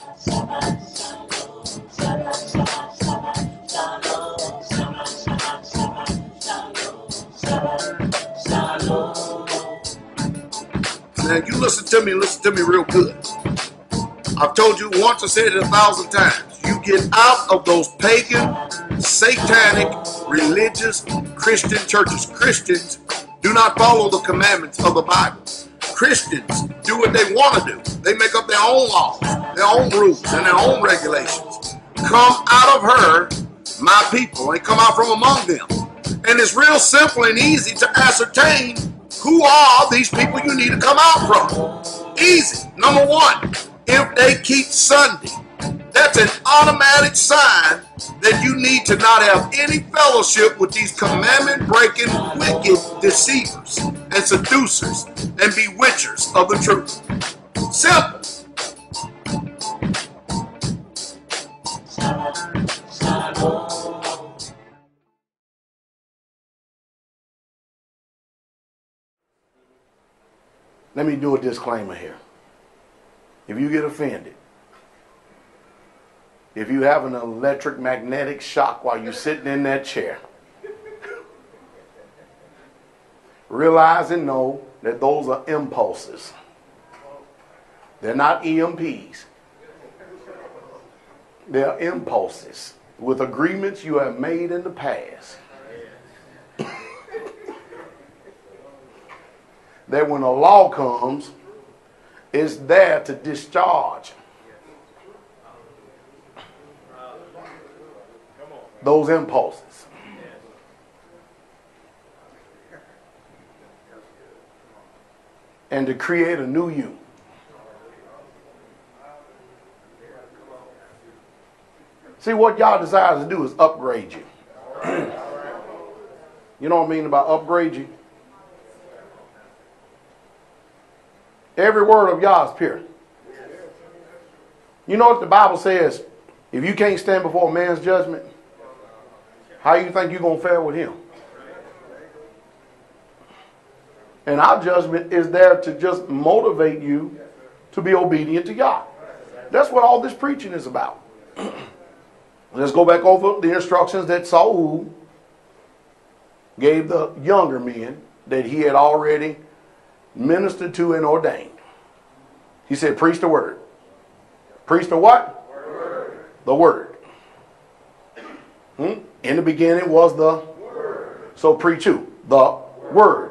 Now you listen to me real good. I've told you once, I said it 1,000 times. You get out of those pagan, satanic, religious, Christian churches. Christians do not follow the commandments of the Bible. Christians do what they want to do. They make up their own laws, their own rules, and their own regulations. Come out of her, my people, and come out from among them. And it's real simple and easy to ascertain who are these people you need to come out from. Easy. Number one, if they keep Sunday, that's an automatic sign that you need to not have any fellowship with these commandment-breaking, wicked deceivers and seducers and bewitchers of the truth. Simple. Let me do a disclaimer here. If you get offended, if you have an electric magnetic shock while you're sitting in that chair, realize and know that those are impulses. They're not EMPs. They're impulses with agreements you have made in the past. That when a law comes, it's there to discharge those impulses. And to create a new you. See, what y'all desire to do is upgrade you. You know what I mean by upgrade you? Every word of Yah is pure. You know what the Bible says? If you can't stand before a man's judgment, how you think you're going to fare with him? And our judgment is there to just motivate you to be obedient to God. That's what all this preaching is about. Let's go back over the instructions that Saul gave the younger men that he had already ministered to and ordained. He said, preach the word. Preach the what? Word. The word. In the beginning was the word. So preach who? The word.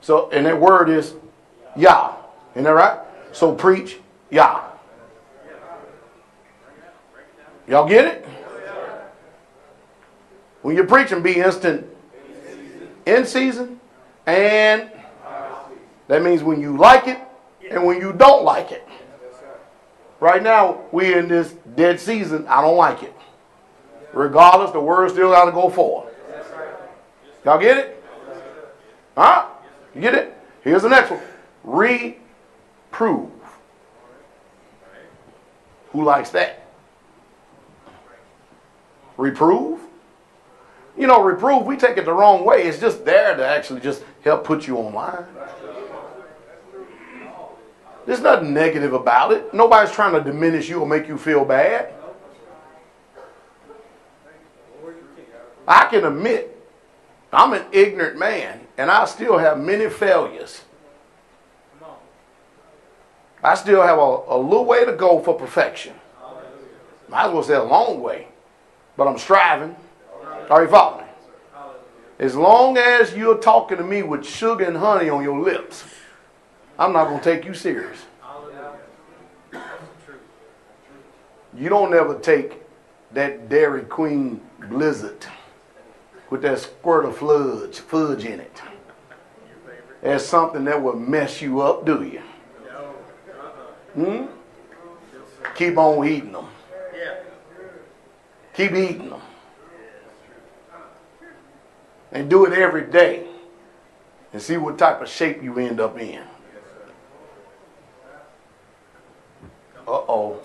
So, and that word is Yah. Isn't that right? So preach Yah. Y'all get it? When you're preaching, be instant, in season, and that means when you like it and when you don't like it. Right now, we're in this dead season. I don't like it. Regardless, the word still got to go forward. Y'all get it? Huh? You get it? Here's the next one. Reprove. Who likes that? Reprove? You know, reprove, we take it the wrong way. It's just there to actually just help put you on line. There's nothing negative about it. Nobody's trying to diminish you or make you feel bad. I can admit I'm an ignorant man and I still have many failures. I still have a little way to go for perfection. Might as well say a long way, but I'm striving. Are you following me? As long as you're talking to me with sugar and honey on your lips, I'm not going to take you serious. You don't ever take that Dairy Queen Blizzard with that squirt of fudge in it as something that will mess you up, do you? Keep on eating them. Keep eating them. And do it every day. And see what type of shape you end up in. Uh-oh.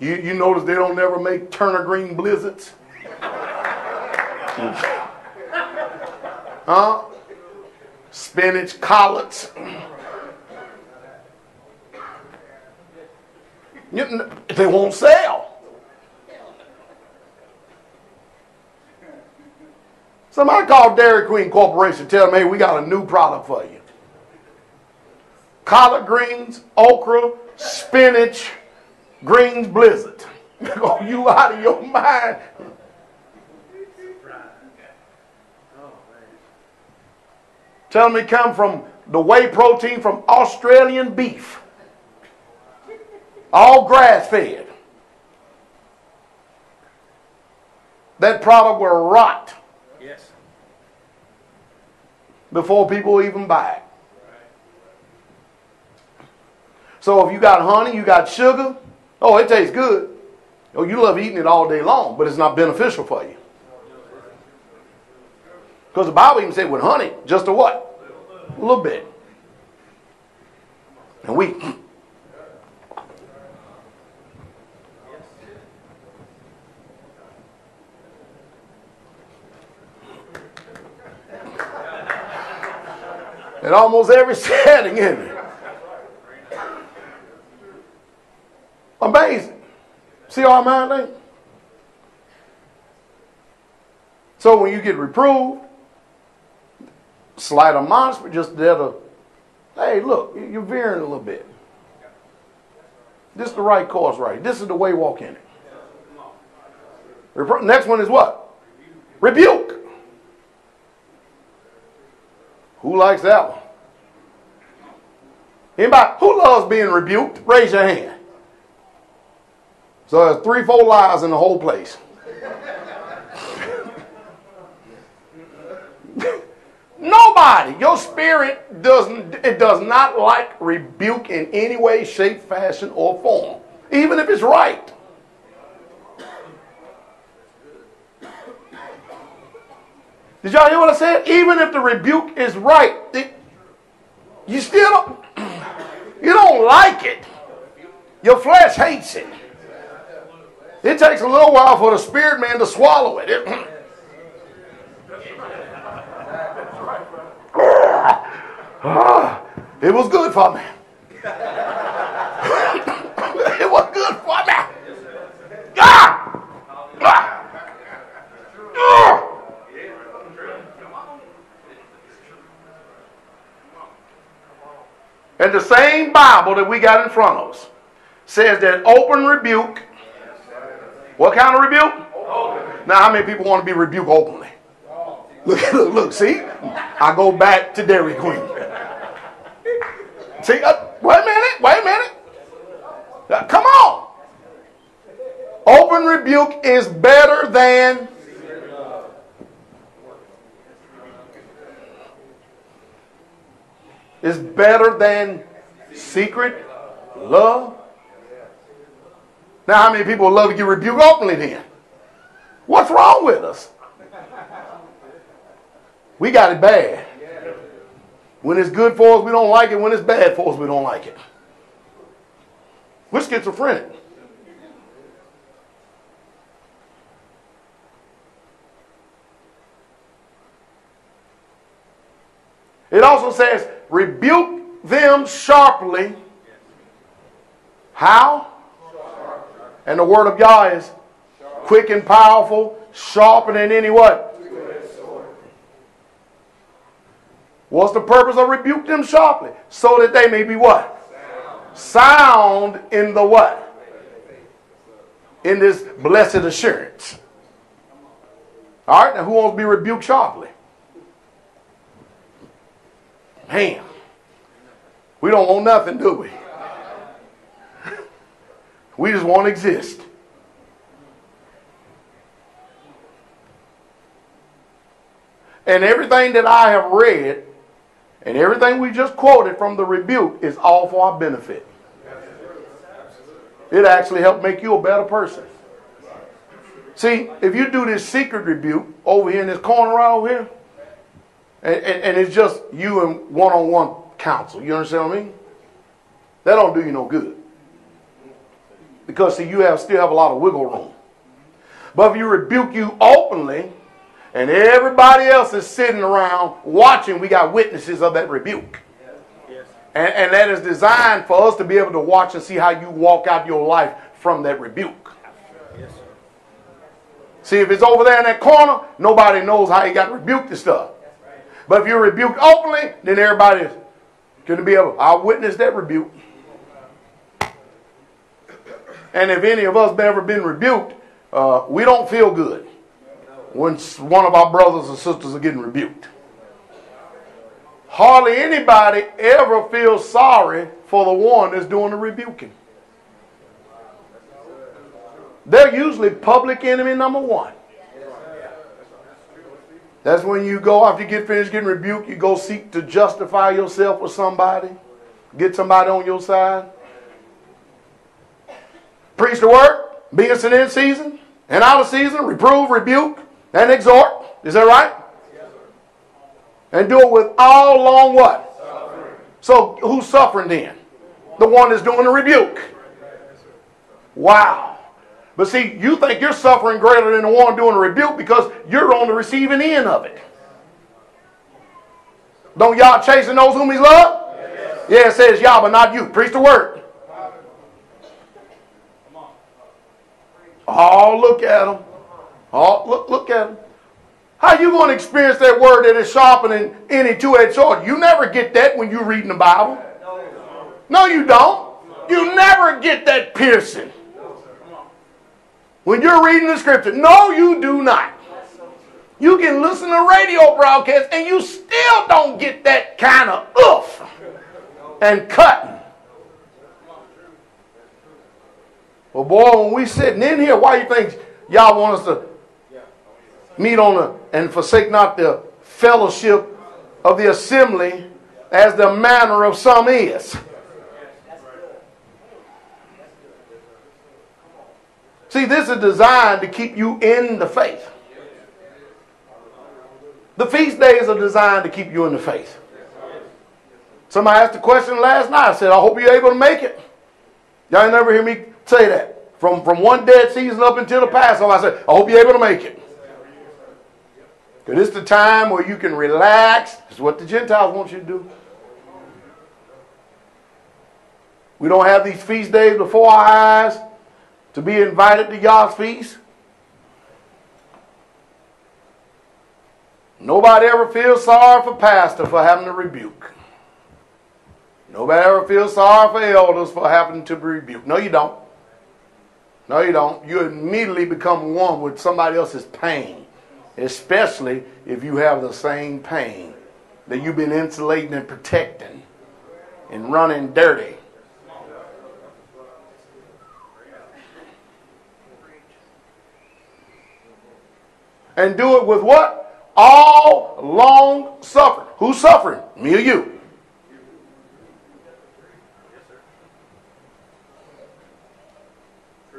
You notice they don't ever make Turner Green Blizzards? Huh? Spinach collards. They won't sell. Somebody called Dairy Queen Corporation, tell me, hey, we got a new product for you. Collard greens, okra, spinach, greens blizzard. Oh, you out of your mind. Tell me come from the whey protein from Australian beef. All grass fed. That product will rot. Yes. Before people even buy it. So if you got honey, you got sugar, oh, it tastes good. Oh, you love eating it all day long, but it's not beneficial for you. Because the Bible even said with honey, just a what? A little bit. And we. And almost every setting, isn't it? Amazing. See how I'm handling? So when you get reproved, slight admonishment, just there to, hey, look, you're veering a little bit. This is the right course, right? This is the way, walk in it. Next one is what? Rebuke. Who likes that one? Anybody who loves being rebuked? Raise your hand. So there's 3-4 lies in the whole place. Nobody, your spirit doesn't, it does not like rebuke in any way, shape, fashion, or form, even if it's right. Did y'all hear what I said? Even if the rebuke is right, you still don't, you don't like it. Your flesh hates it. It takes a little while for the spirit man to swallow it. It was good for me. It was good for me. And the same Bible that we got in front of us says that open rebuke. What kind of rebuke? Openly. Now, how many people want to be rebuked openly? Look, see? I go back to Dairy Queen. See, wait a minute. Now, come on. Open rebuke is better than... It's better than secret love. Now, how many people love to get rebuked openly then? What's wrong with us? We got it bad. When it's good for us, we don't like it. When it's bad for us, we don't like it. We're schizophrenic. It also says, rebuke them sharply. How? And the word of Yah is quick and powerful, sharper than any what? What's the purpose of rebuke them sharply? So that they may be what? Sound in the what? In this blessed assurance. All right, now who wants to be rebuked sharply? Man, we don't want nothing, do we? We just won't exist. And everything that I have read and everything we just quoted from the rebuke is all for our benefit. It actually helped make you a better person. See, if you do this secret rebuke over here in this corner right over here, and it's just you and one-on-one counsel, you understand what I mean? That don't do you no good. Because see, you still have a lot of wiggle room. But if you rebuke you openly, and everybody else is sitting around watching, we got witnesses of that rebuke. Yes. Yes. And that is designed for us to be able to watch and see how you walk out your life from that rebuke. Yes, sir. See, if it's over there in that corner, nobody knows how you got rebuked and stuff. Right. But if you're rebuked openly, then everybody's going to be able, I'll witness that rebuke. And if any of us have ever been rebuked, we don't feel good when one of our brothers and sisters are getting rebuked. Hardly anybody ever feels sorry for the one that's doing the rebuking. They're usually public enemy number one. That's when you go, after you get finished getting rebuked, you go seek to justify yourself with somebody, get somebody on your side. Preach the word, be instant in season and out of season, reprove, rebuke, and exhort. Is that right? And do it with all long what? Suffering. So who's suffering then? The one that's doing the rebuke. Wow. But see, you think you're suffering greater than the one doing the rebuke because you're on the receiving end of it. Don't y'all chasing those whom he's loved? Yes. Yeah, it says y'all, but not you. Preach the word. Oh, look at him. Oh, look at him. How you going to experience that word that is sharper than any two-edged sword? You never get that when you're reading the Bible. No, you don't. You never get that piercing when you're reading the scripture. No, you do not. You can listen to radio broadcasts and you still don't get that kind of oof and cutting. Well, boy, when we sitting in here, why you think y'all want us to meet on the, and forsake not the fellowship of the assembly as the manner of some is. See, this is designed to keep you in the faith. The feast days are designed to keep you in the faith. Somebody asked the question last night. I said, I hope you're able to make it. Y'all ain't never hear me say that. From one dead season up until the Passover, I said, I hope you're able to make it. It's the time where you can relax. It's what the Gentiles want you to do. We don't have these feast days before our eyes to be invited to Yah's feast. Nobody ever feels sorry for pastor for having to rebuke. Nobody ever feels sorry for elders for having to be rebuked. No, you don't. No, you don't. You immediately become one with somebody else's pain. Especially if you have the same pain that you've been insulating and protecting and running dirty. And do it with what? All long suffering. Who's suffering? Me or you?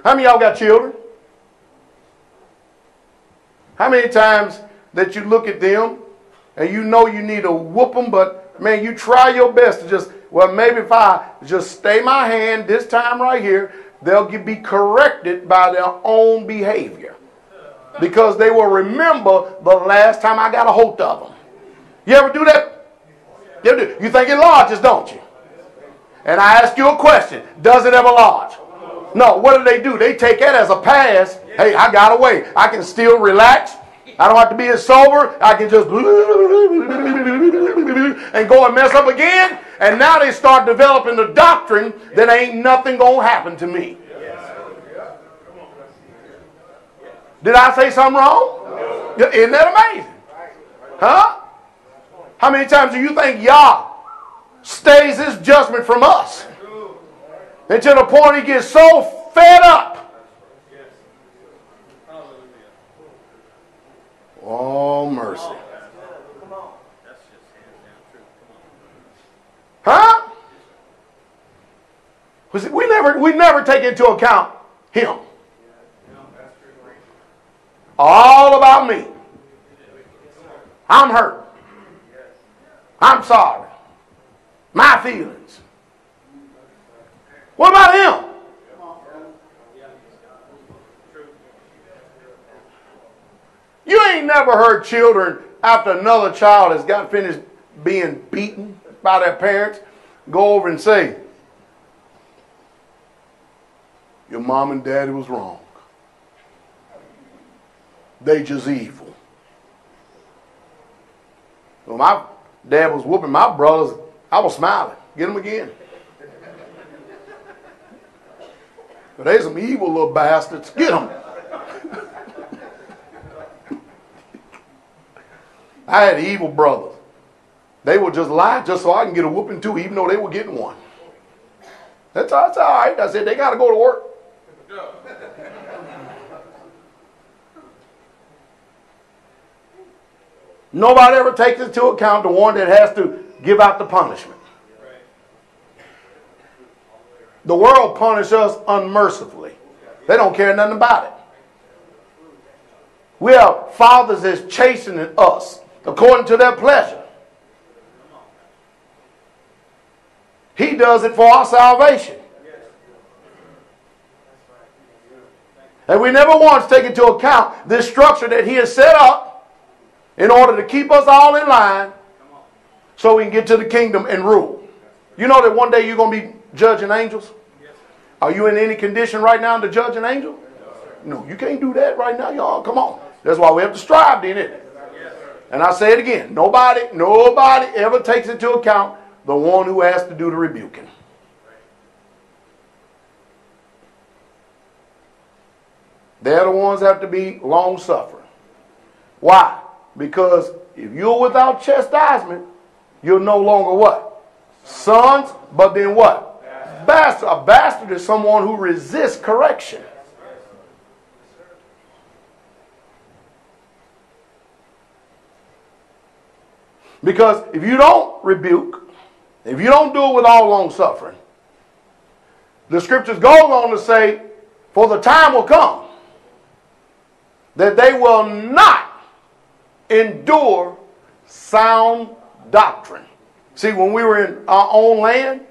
How many of y'all got children? How many times that you look at them and you know you need to whoop them, but man, you try your best to just, well, maybe if I just stay my hand this time right here, they'll be corrected by their own behavior because they will remember the last time I got a hold of them. You ever do that? You ever do? You think it lodges, don't you? And I ask you a question. Does it ever lodge? No, what do? They take that as a pass. Hey, I got away. I can still relax. I don't have to be as sober. I can just and go and mess up again. And now they start developing the doctrine that ain't nothing going to happen to me. Did I say something wrong? Isn't that amazing? Huh? How many times do you think Yah stays his judgment from us? Until the point he gets so fed up. Oh, mercy. Huh? We never take into account him. All about me. I'm hurt. I'm sorry. My feelings. What about him? You ain't never heard children after another child has got finished being beaten by their parents Go over and say, your mom and daddy was wrong. They just evil. When my dad was whooping my brothers, I was smiling. Get them again. But they're some evil little bastards. Get them. I had evil brothers. They would just lie just so I can get a whooping too, even though they were getting one. That's all right. I said, they got to go to work. Nobody ever takes into account the one that has to give out the punishment. The world punishes us unmercifully. They don't care nothing about it. We have fathers that's chastening us according to their pleasure. He does it for our salvation. And we never once take into account this structure that he has set up in order to keep us all in line so we can get to the kingdom and rule. You know that one day you're going to be judging angels? Are you in any condition right now to judge an angel? No, you can't do that right now, y'all. Come on. That's why we have to strive, then, isn't it? And I say it again. Nobody ever takes into account the one who has to do the rebuking. They're the ones that have to be long-suffering. Why? Because if you're without chastisement, you're no longer what? Sons, but then what? Bastard. A bastard is someone who resists correction. Because if you don't rebuke, if you don't do it with all long suffering, the scriptures go on to say, for the time will come that they will not endure sound doctrine. See, when we were in our own land,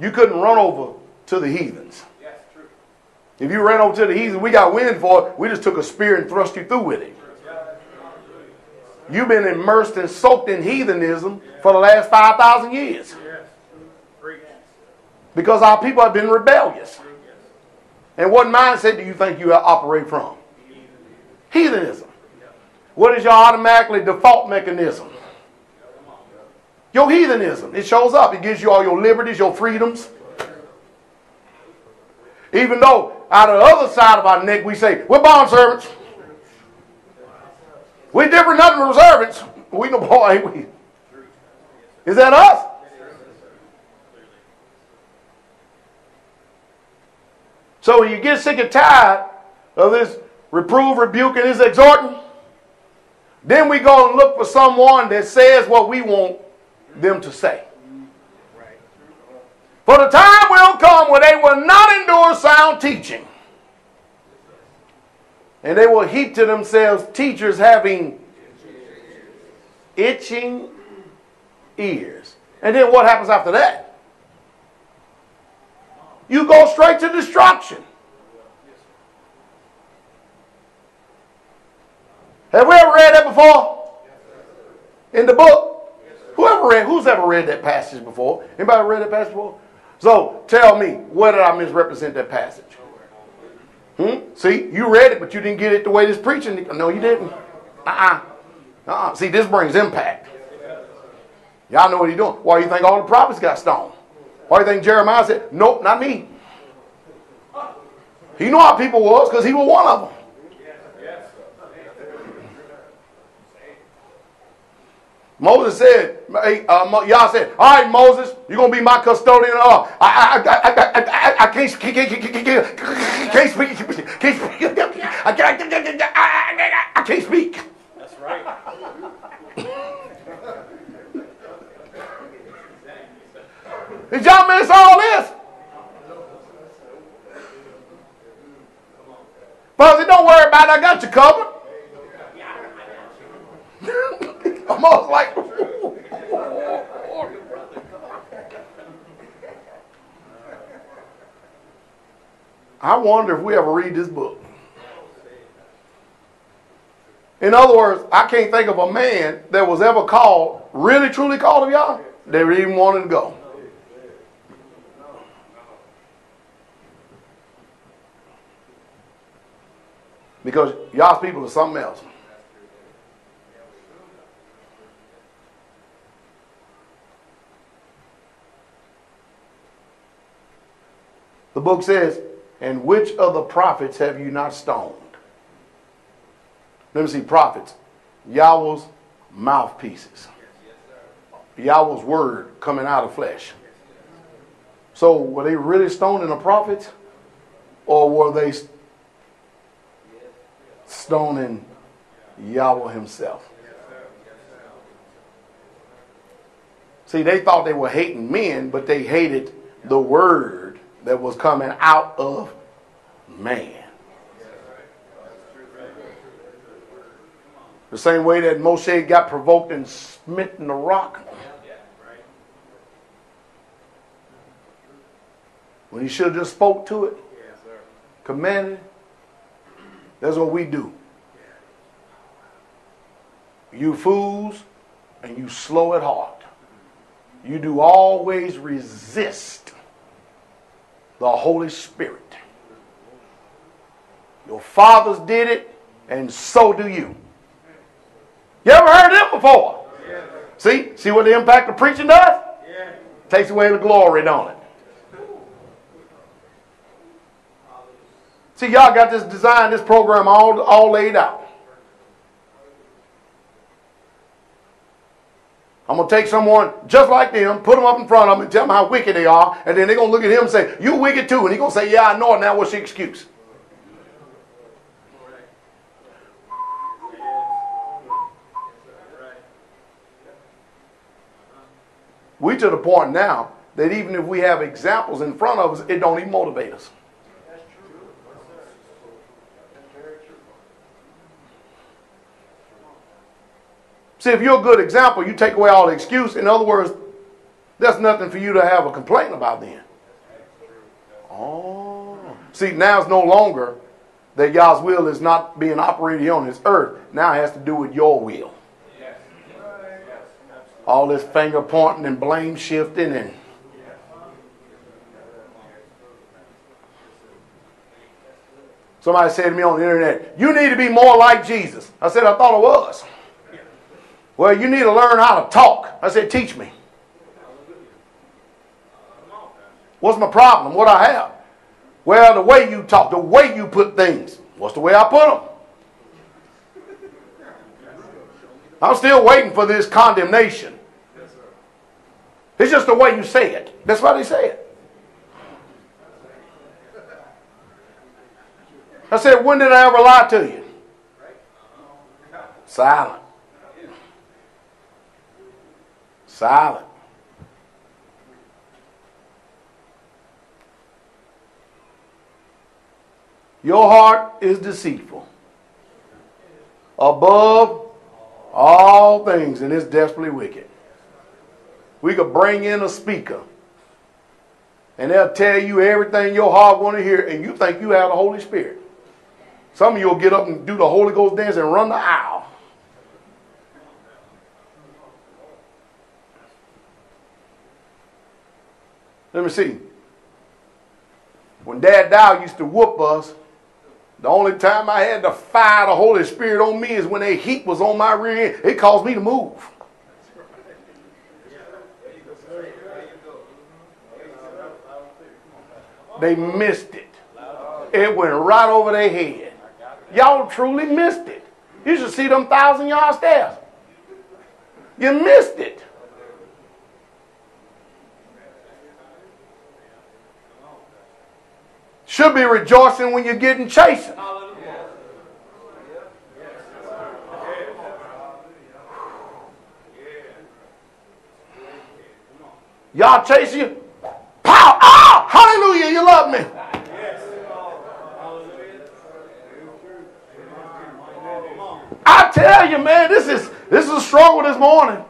you couldn't run over to the heathens. Yes, true. If you ran over to the heathens, we got wind for it, we just took a spear and thrust you through with it. You've been immersed and soaked in heathenism for the last 5,000 years. Because our people have been rebellious. And what mindset do you think you operate from? Heathenism. What is your automatically default mechanism? Your heathenism. It shows up. It gives you all your liberties, your freedoms. Even though out of the other side of our neck we say, we're bondservants. We different nothing from servants. We no boy, ain't we? Is that us? So when you get sick and tired of this reprove, rebuke, and this exhorting, then we go and look for someone that says what we want them to say. For the time will come where they will not endure sound teaching. And they will heap to themselves teachers having itching ears. And then what happens after that? You go straight to destruction. Have we ever read that before? In the book? Who's ever read that passage before? Anybody read that passage before? So tell me, where did I misrepresent that passage? See, you read it, but you didn't get it the way this preaching. No, you didn't. See, this brings impact. Y'all know what he's doing. Why do you think all the prophets got stoned? Why do you think Jeremiah said, nope, not me? He knew how people was because he was one of them. Moses said, y'all said, all right, Moses, you're going to be my custodian. I can't speak. That's right. Did y'all miss all this? Fuzzy, don't worry about it. I got you covered. I'm almost like, I wonder if we ever read this book. In other words, I can't think of a man that was ever called, really truly called of y'all, that even wanted to go. Because y'all's people are something else. The book says, and which of the prophets have you not stoned? Let me see, prophets. Yahweh's mouthpieces. Yahweh's word coming out of flesh. So were they really stoning the prophets? Or were they stoning Yahweh himself? See, they thought they were hating men, but they hated the word that was coming out of man. The same way that Moshe got provoked and smitten the rock. When he should have just spoke to it. Commanded. That's what we do. You fools and you slow at heart. You do always resist the Holy Spirit. Your fathers did it and so do you. You ever heard it before? Yeah. See what the impact of preaching does? Yeah. Takes away the glory, don't it? See, y'all got this design, this program all laid out. I'm going to take someone just like them, put them up in front of them and tell them how wicked they are, and then they're going to look at him and say, "You wicked too." And he's going to say, "Yeah, I know it. Now what's the excuse?" We're to the point now that even if we have examples in front of us, it don't even motivate us. That's true. That's very true. See, if you're a good example, you take away all the excuse. In other words, there's nothing for you to have a complaint about then. Oh. See, now it's no longer that God's will is not being operated on this earth. Now it has to do with your will. All this finger pointing and blame shifting and somebody said to me on the internet, "You need to be more like Jesus." I said, "I thought I was." "Well, you need to learn how to talk." I said, "Teach me." "What's my problem? What I have?" "Well, the way you talk, the way you put things." "What's the way I put them?" I'm still waiting for this condemnation. Yes, sir. It's just the way you say it. That's why they say it. I said, "When did I ever lie to you?" Silent. Silent. Your heart is deceitful above all things, and it's desperately wicked. We could bring in a speaker and they'll tell you everything your heart want to hear, and you think you have the Holy Spirit. Some of you will get up and do the Holy Ghost dance and run the aisle. Let me see. When Dad Dow used to whoop us, the only time I had to fire the Holy Spirit on me is when that heat was on my rear end. It caused me to move. They missed it. It went right over their head. Y'all truly missed it. You should see them 1,000-yard stairs. You missed it. Should be rejoicing when you're getting chastened. Y'all chasing you. Pow! Ah! Hallelujah! You love me. I tell you, man, this is a struggle this morning.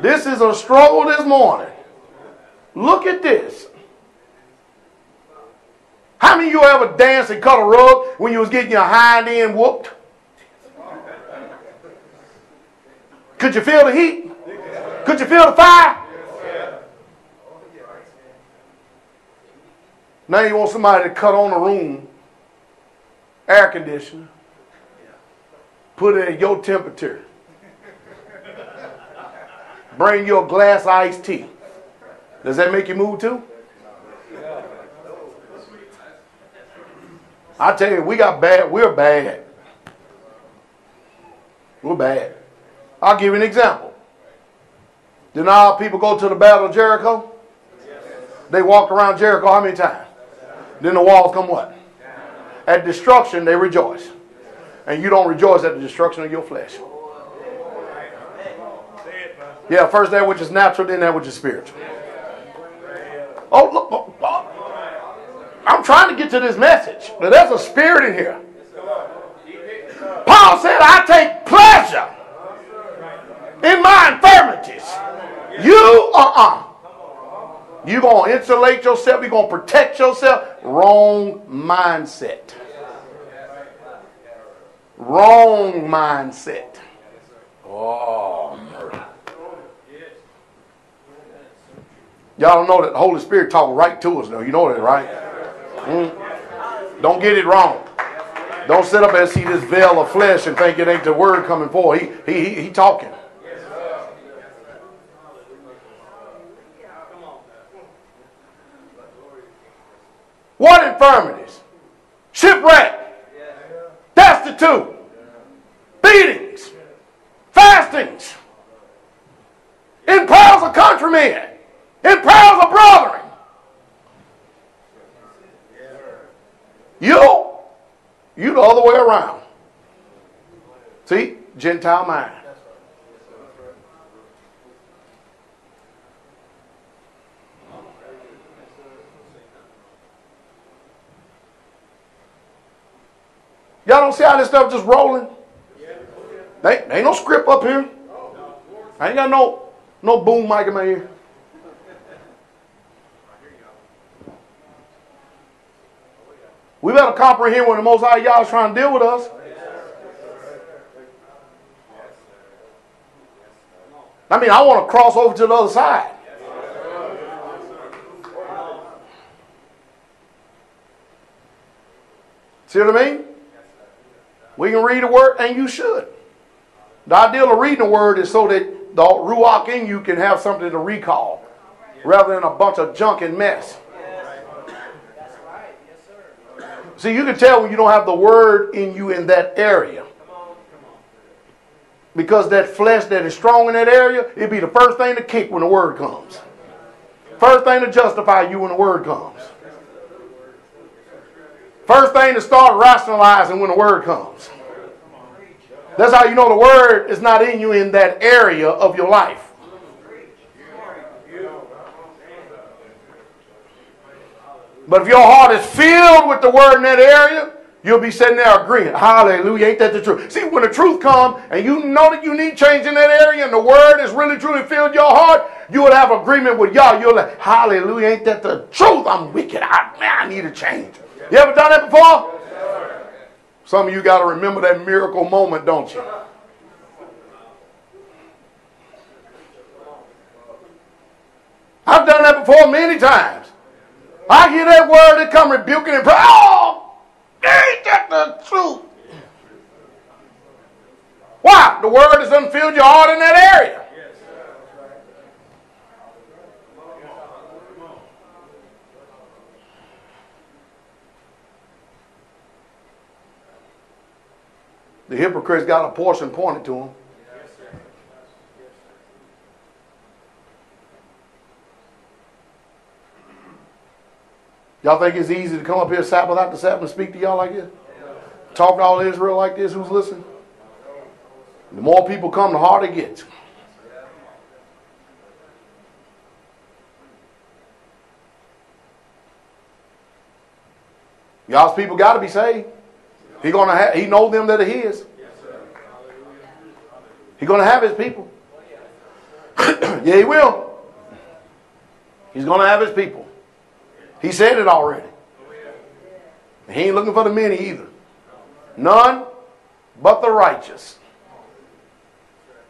This is a struggle this morning. Look at this. How many of you ever danced and cut a rug when you was getting your hind end whooped? Could you feel the heat? Could you feel the fire? Now you want somebody to cut on a room, air conditioner, Put it at your temperature. Bring your glass of iced tea. Does that make you move too? I tell you, we got bad. We're bad. We're bad. I'll give you an example. Do you know how people go to the Battle of Jericho? They walked around Jericho how many times? Then the walls come what? At destruction, they rejoice. And you don't rejoice at the destruction of your flesh. Yeah, first that which is natural, then that which is spiritual. Oh, look. I'm trying to get to this message, but there's a spirit in here. Paul said, I take pleasure in my infirmities. You you're going to insulate yourself. You're going to protect yourself. Wrong mindset. Wrong mindset. Oh, mercy. Y'all don't know that the Holy Spirit talks right to us, though. You know that, right? Don't get it wrong. Don't sit up and see this veil of flesh and think it ain't the word coming forth. He talking. What infirmities? Shipwreck, destitute, beatings, fastings, in perils of countrymen, in perils of brethren. You the other way around. See? Gentile mind. Y'all don't see how this stuff just rolling? There ain't no script up here. I ain't got no boom mic in my ear. We better comprehend what the Most High Yahweh is trying to deal with us. I mean, I want to cross over to the other side. See what I mean? We can read the word, and you should. The ideal of reading the word is so that the Ruach in you can have something to recall rather than a bunch of junk and mess. See, you can tell when you don't have the word in you in that area. Because that flesh that is strong in that area, it'd be the first thing to kick when the word comes. First thing to justify you when the word comes. First thing to start rationalizing when the word comes. That's how you know the word is not in you in that area of your life. But if your heart is filled with the word in that area, you'll be sitting there agreeing. Hallelujah. Ain't that the truth? See, when the truth comes and you know that you need change in that area and the word is really truly filled your heart, you will have agreement with y'all. You'll like, hallelujah. Ain't that the truth? I'm wicked. I need a change. You ever done that before? Some of you got to remember that miracle moment, don't you? I've done that before many times. I hear that word that come rebuking and praying. Oh, ain't that the truth? Why? The word has unfilled your heart in that area. The hypocrites got a portion pointed to them. Y'all think it's easy to come up here Sabbath after Sabbath and speak to y'all like this? Talk to all Israel like this who's listening? The more people come, the harder it gets. Y'all's people got to be saved. He knows them that are his. He's going to have his people. Yeah, he will. He's going to have his people. He said it already. He ain't looking for the many either. None but the righteous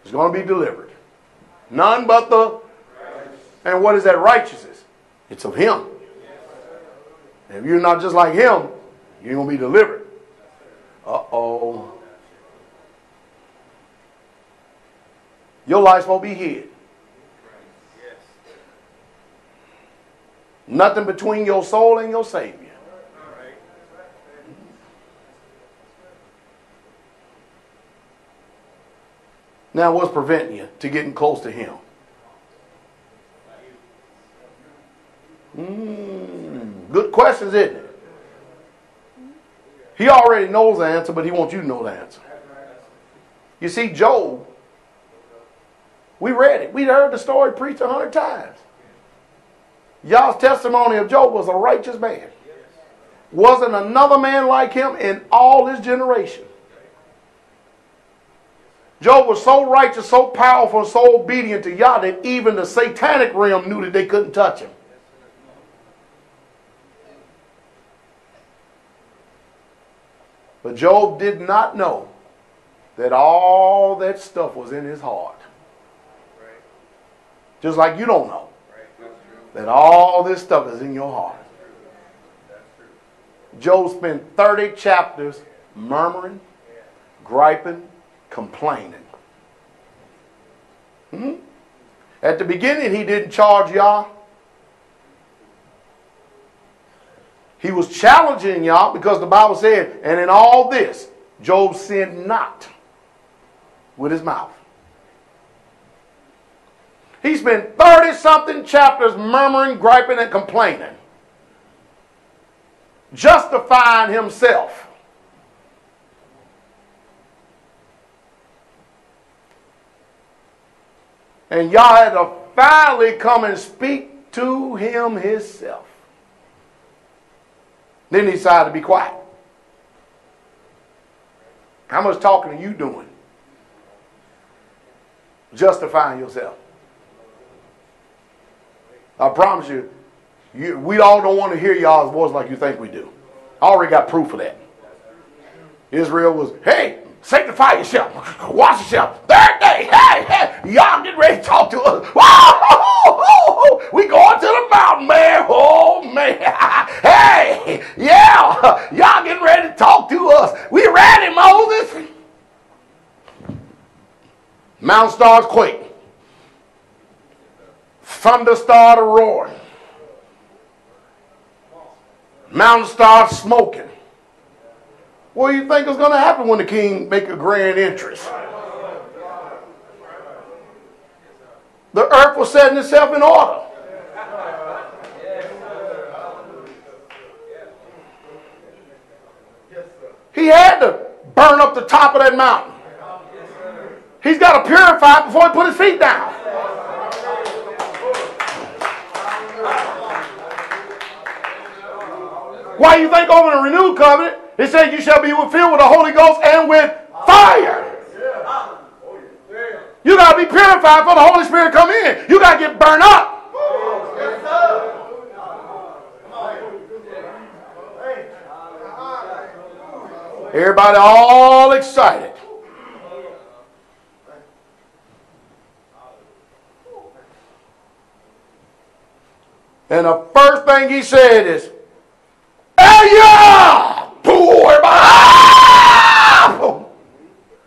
is going to be delivered. None but the... And what is that righteousness? It's of him. And if you're not just like him, you're going to be delivered. Uh-oh. your life won't be hid. Nothing between your soul and your Savior. Now, what's preventing you to getting close to Him? Good questions, isn't it? He already knows the answer, but He wants you to know the answer. You see, Job, we read it. We heard the story preached 100 times. Y'all's testimony of Job was a righteous man. Wasn't another man like him in all his generation. Job was so righteous, so powerful, and so obedient to Yah that even the satanic realm knew that they couldn't touch him. But Job did not know that all that stuff was in his heart. Just like you don't know that all this stuff is in your heart. Job spent 30 chapters murmuring, griping, complaining. At the beginning, he didn't charge Yah. He was challenging Yah because the Bible said, and in all this, Job sinned not with his mouth. He spent 30-something chapters murmuring, griping, and complaining, justifying himself. And Yah had to finally come and speak to him himself. Then he decided to be quiet. How much talking are you doing? Justifying yourself. I promise you, we all don't want to hear y'all's voice like you think we do. I already got proof of that. Israel was, hey, sanctify yourself. Wash yourself. Third day. Hey, hey. Y'all get ready to talk to us. Whoa, we going to the mountain, man. Oh, man. Hey, yeah. Y'all getting ready to talk to us. We ready, Moses. Mount starts quake. Thunder started roaring. Mountain started smoking. What do you think is going to happen when the king makes a grand entrance? The earth was setting itself in order. He had to burn up the top of that mountain. He's got to purify it before he put his feet down. Why do you think over the renewed covenant? It said, you shall be filled with the Holy Ghost and with fire. You got to be purified for the Holy Spirit to come in. You got to get burned up. Everybody all excited. And the first thing he said is, Aya!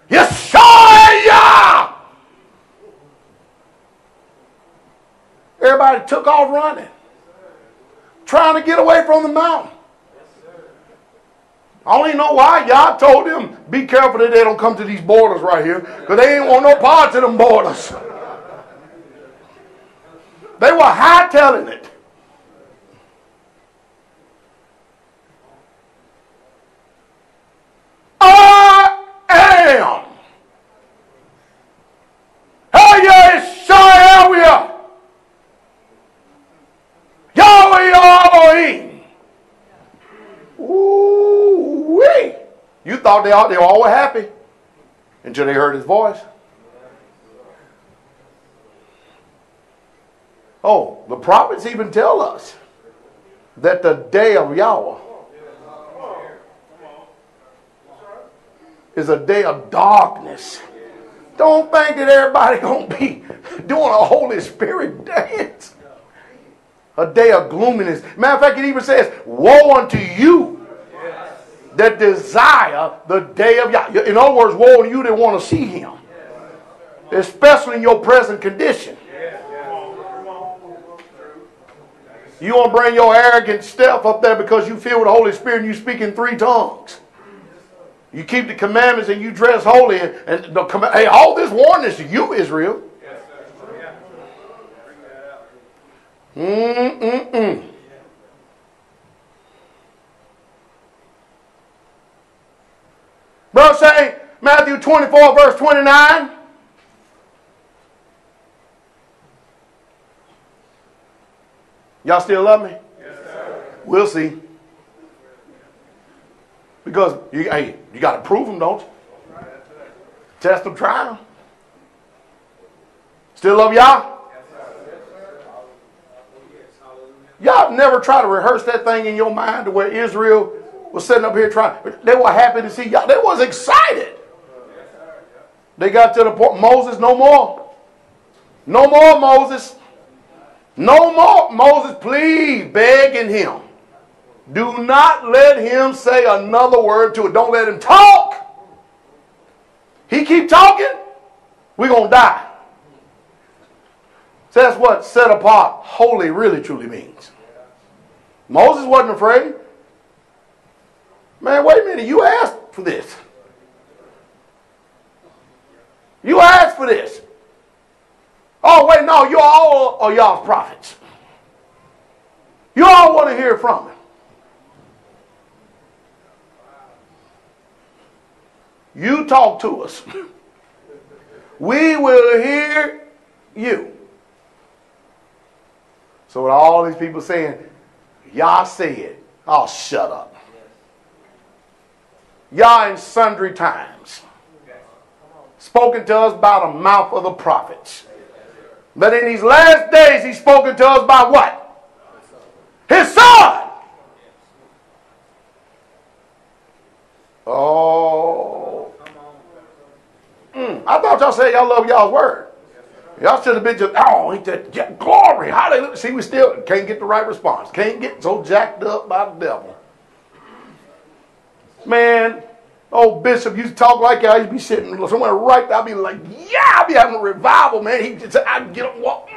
Yes, Yeshua! Everybody took off running, trying to get away from the mountain. I don't even know why. Y'all told them, be careful that they don't come to these borders right here, because they ain't want no part to them borders. They were hightailing it. They were all happy until they heard his voice. Oh, the prophets even tell us that the day of Yahweh is a day of darkness. Don't think that everybody going to be doing a Holy Spirit dance. A day of gloominess. Matter of fact, it even says, woe unto you that desire the day of Yah. In other words, woe to you that want to see Him. especially in your present condition. You want to bring your arrogant stuff up there because you filled with the Holy Spirit and you speak in 3 tongues. You keep the commandments and you dress holy. And hey, all this warning is to you, Israel. Bro, say Matthew 24, verse 29. Y'all still love me? Yes, sir. We'll see. Because you got to prove them, don't you? Test them, try them. Still love y'all? Y'all never try to rehearse that thing in your mind to where Israel was sitting up here trying. They were happy to see y'all. They was excited. They got to the point, Moses, no more. No more, Moses. No more. Moses, please, begging him. Do not let him say another word to it. Don't let him talk. He keep talking, we're going to die. So that's what set apart holy really truly means. Moses wasn't afraid. Man, wait a minute. You asked for this. You asked for this. Oh, wait, no. You're all of y'all's prophets. You all want to hear from him. You talk to us. We will hear you. So with all these people saying, Yah said, oh, shut up. Yah in sundry times spoken to us by the mouth of the prophets. But in these last days, he's spoken to us by what? His Son. Oh. I thought y'all said y'all love y'all's word. Y'all should have been just, oh, ain't that glory. Hallelujah. See, we still can't get the right response. Can't get so jacked up by the devil. Man, old Bishop used to talk like that. I used to be sitting somewhere right there. I'd be like, yeah, I'd be having a revival, man. He'd just, I'd get up and walk.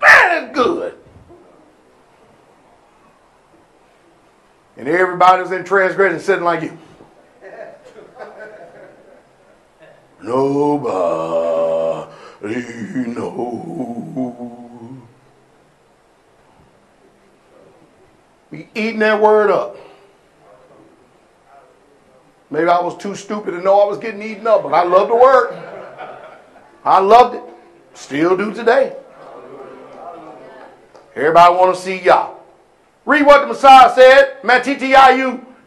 Man, that's good. And everybody's in transgression sitting like you. Nobody knows. We eating that word up. Maybe I was too stupid to know I was getting eaten up, but I loved the word. I loved it. Still do today. Everybody want to see y'all. Read what the Messiah said. Matthew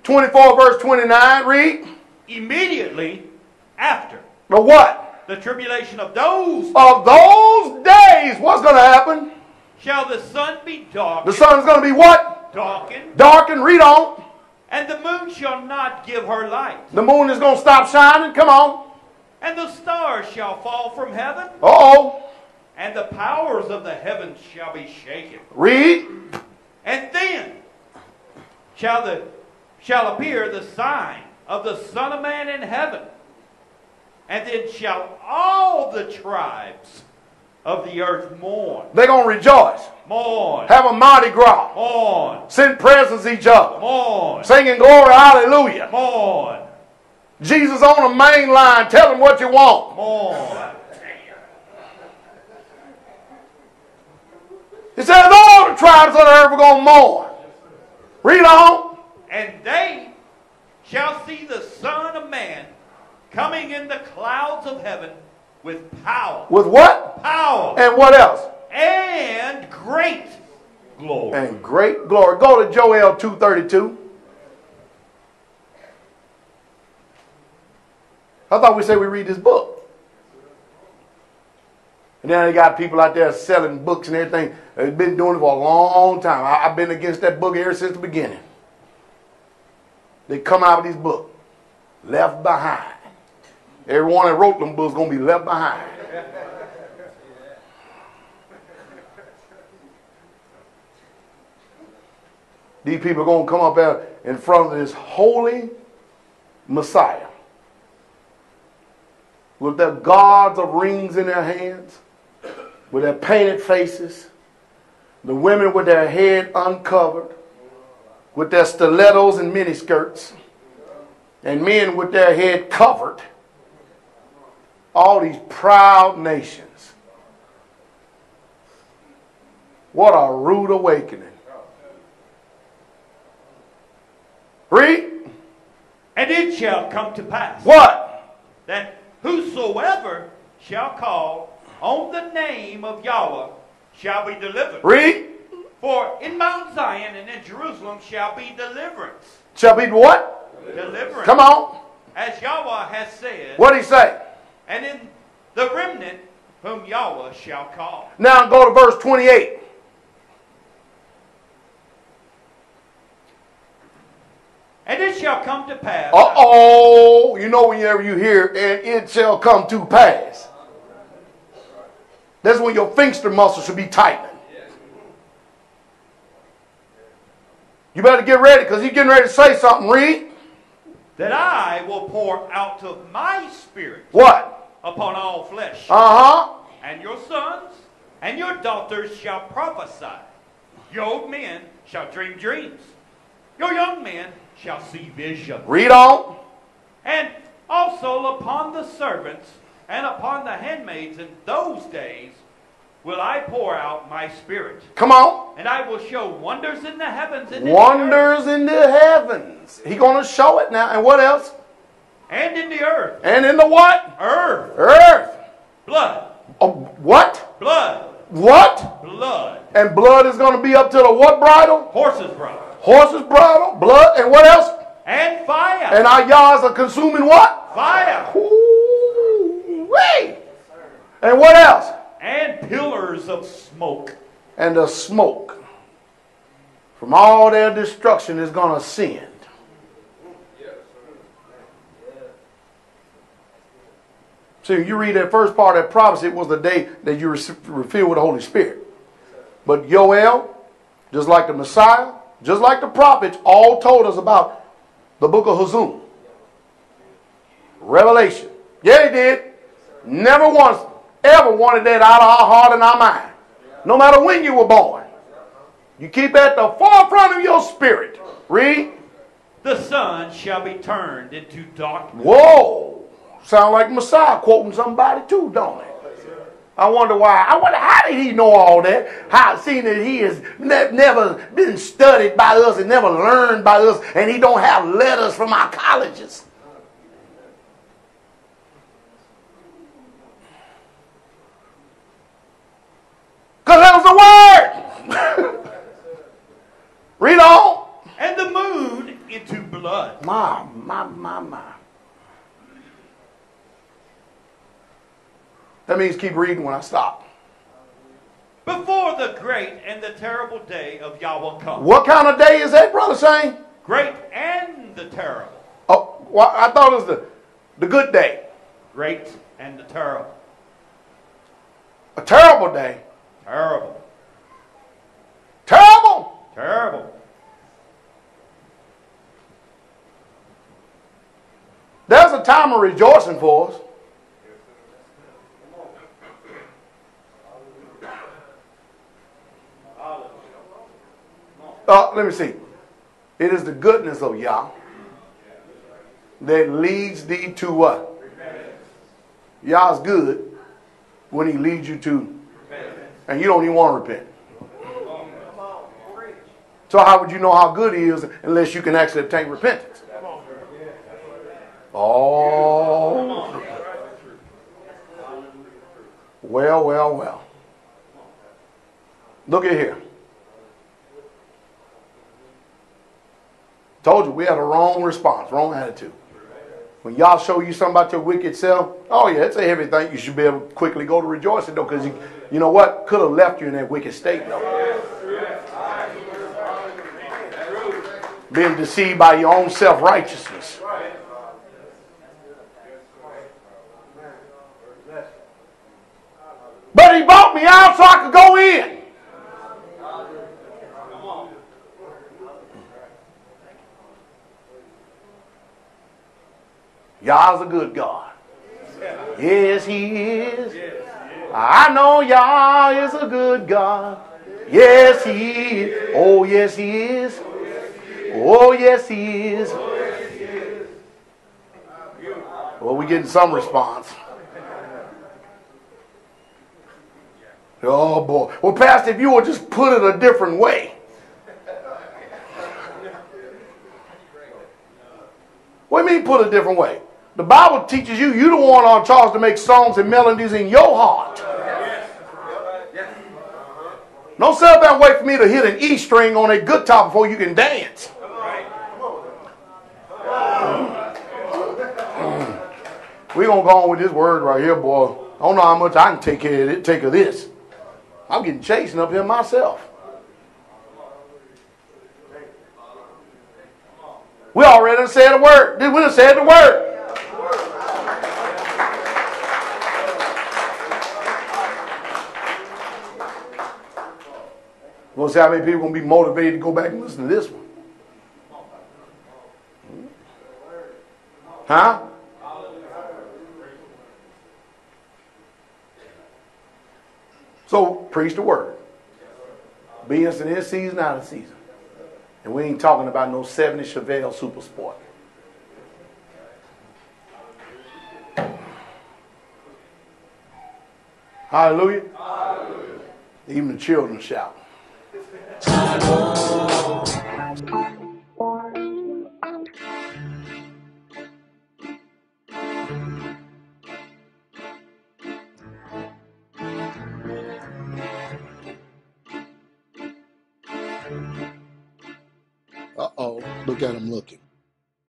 24, verse 29. Read. Immediately after. The what? The tribulation of those. Of those days. What's going to happen? Shall the sun be darkened. The sun's going to be what? Darkened. Darkened. Read on. And the moon shall not give her light. The moon is going to stop shining. Come on. And the stars shall fall from heaven. Uh-oh. And the powers of the heavens shall be shaken. Read. And then shall appear the sign of the Son of Man in heaven. And then shall all the tribes of the earth mourn. They're going to rejoice. Mourn. Have a Mardi Gras. Mourn. Send presents each other. Mourn. Singing glory, hallelujah. Mourn. Jesus on the main line. Tell him what you want. Mourn. It says all the tribes of the earth are going to mourn. Read on. And they shall see the Son of Man coming in the clouds of heaven with power. With what? Power. And what else? And great glory. And great glory. Go to Joel 2:32. I thought we said we read this book. And now they got people out there selling books and everything. They've been doing it for a long time. I've been against that book ever since the beginning. They come out with these books. Left behind. Everyone that wrote them books going to be left behind. These people are going to come up there in front of this holy Messiah with their guards of rings in their hands, with their painted faces, the women with their head uncovered, with their stilettos and miniskirts, and men with their head covered. All these proud nations. What a rude awakening. Read. And it shall come to pass. What? That whosoever shall call on the name of Yahweh shall be delivered. Read. For in Mount Zion and in Jerusalem shall be deliverance. Shall be what? Deliverance. Come on. As Yahweh has said. What did he say? And in the remnant whom Yahweh shall call. Now go to verse 28. And it shall come to pass. Uh-oh. You know, whenever you hear, and it shall come to pass. That's when your finger muscles should be tightening. You better get ready, because he's getting ready to say something. Read. That I will pour out of my spirit. What? Upon all flesh. Uh-huh. And your sons and your daughters shall prophesy. Your old men shall dream dreams. Your young men shall see visions. Read on. And also upon the servants and upon the handmaids in those days will I pour out my spirit. Come on. And I will show wonders in the heavens and wonders in the heavens. He's going to show it now. And what else? And in the earth. And in the what? Earth. Earth. Blood. What? Blood. What? Blood. And blood is going to be up to the what bridle? Horse's bridle. Horse's bridle, blood, and what else? And fire. And our yards are consuming what? Fire. Ooh-wee. And what else? And pillars of smoke. And the smoke from all their destruction is going to ascend. See, you read that first part of that prophecy, it was the day that you were filled with the Holy Spirit. But Yoel, just like the Messiah, just like the prophets, all told us about the book of Hosea. Revelation. Yeah, he did. Never once ever wanted that out of our heart and our mind. No matter when you were born. You keep at the forefront of your spirit. Read. The sun shall be turned into darkness. Whoa. Sound like Messiah quoting somebody too, don't it? I wonder why. I wonder how did he know all that? How, seeing that he has never been studied by us and never learned by us, and he don't have letters from our colleges. Because that was the word. Read on. And the moon into blood. My. That means keep reading when I stop. Before the great and the terrible day of Yahweh comes. What kind of day is that, Brother Shane? Great and the terrible. Oh, well, I thought it was the good day. Great and the terrible. A terrible day? Terrible. Terrible? Terrible. There's a time of rejoicing for us. Let me see. It is the goodness of Yah that leads thee to what? Repentance. Yah's good when he leads you to repentance. And you don't even want to repent. So how would you know how good he is unless you can actually obtain repentance? Oh. Well. Look at here. Told you, we had a wrong response, wrong attitude. When y'all show you something about your wicked self, oh yeah, it's a heavy thing. You should be able to quickly go to rejoicing though, because you know what? Could have left you in that wicked state though. Being deceived by your own self-righteousness. But he bought me out so I could go in. Yah's a good God. Yes, He is. I know Yah is a good God. Yes, He is. Oh, yes, He is. Oh, yes, He is. Well, we're getting some response. Oh, boy. Well, Pastor, if you would just put it a different way. What do you mean put it a different way? The Bible teaches you, you're the one on charge to make songs and melodies in your heart. Don't sit up and wait for me to hit an E string on a guitar before you can dance. We're going to go on with this word right here, boy. I don't know how much I can take care of it, take of this. I'm getting chasing up here myself. We already done said the word. We done said the word. We'll see how many people are going to be motivated to go back and listen to this one. Huh? So, preach the word. Be instant in season, out of season. And we ain't talking about no 70 Chevelle Super Sport. Hallelujah. Hallelujah. Even the children shout. Uh-oh, look at him looking.